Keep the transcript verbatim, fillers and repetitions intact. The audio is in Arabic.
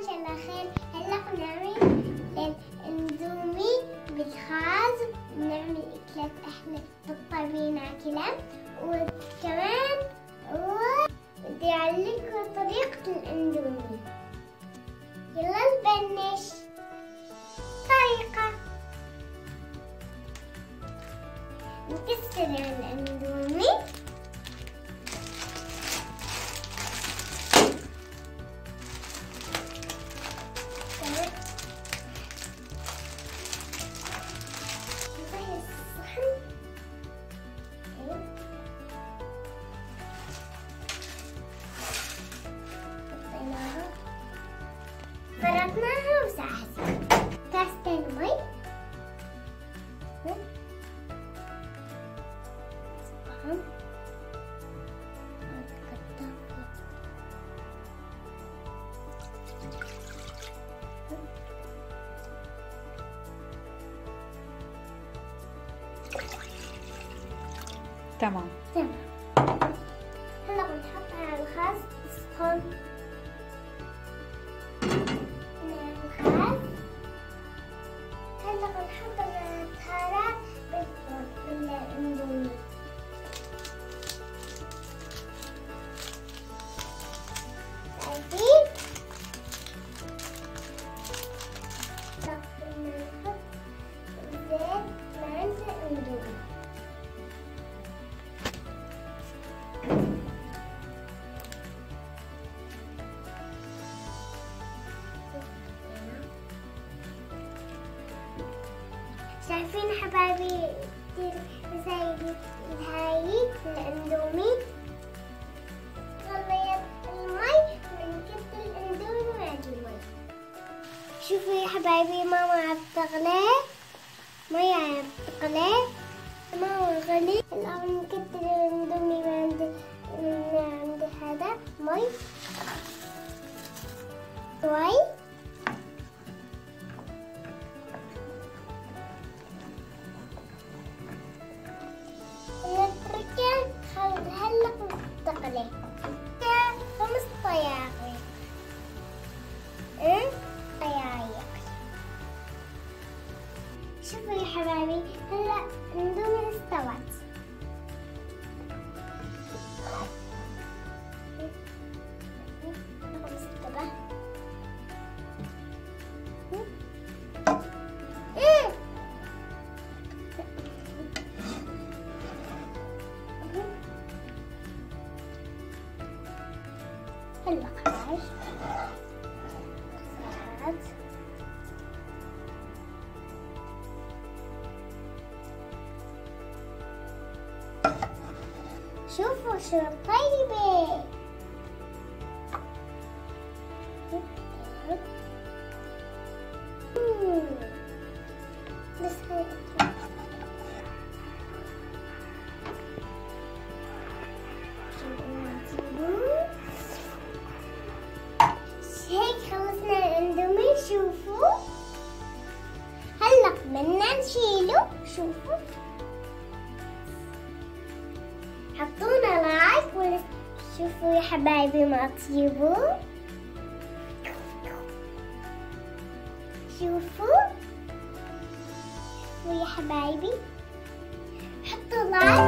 ان شاء الله خير. هلا بنعمل الاندومي بالخاز، بنعمل اكلات احنا بالطبيعه كلام، وكمان بدي اعلمكم طريقه الاندومي. يلا نبلش. طريقه نكسر الاندومي فرطناها وساعتين، كاستين مي سبحان تمام تمام. هلا بنحطها على الخاز سخون. شايفين حبايبي زي هاي الاندومي؟ غليت المي ونكب الاندومي وعلى المي. شوفوا يا حبايبي ماما عم تغلي مي، عم تغلي ماما غلي. الآن نكب الاندومي من عند هذا مي شوي. تقلي خمس دقائق إيه دقائق. شوفوا يا حبايبي هلا الاندومي استوت. هلا خلاص خلاص شوفوا شو طيبة. بس هاي شوفوا هلا بدنا نشيله. شوفوا حطونا لايك و شوفوا يا حبايبي ما تطيبوا. شوفوا شوفوا يا حبايبي حطوا لايك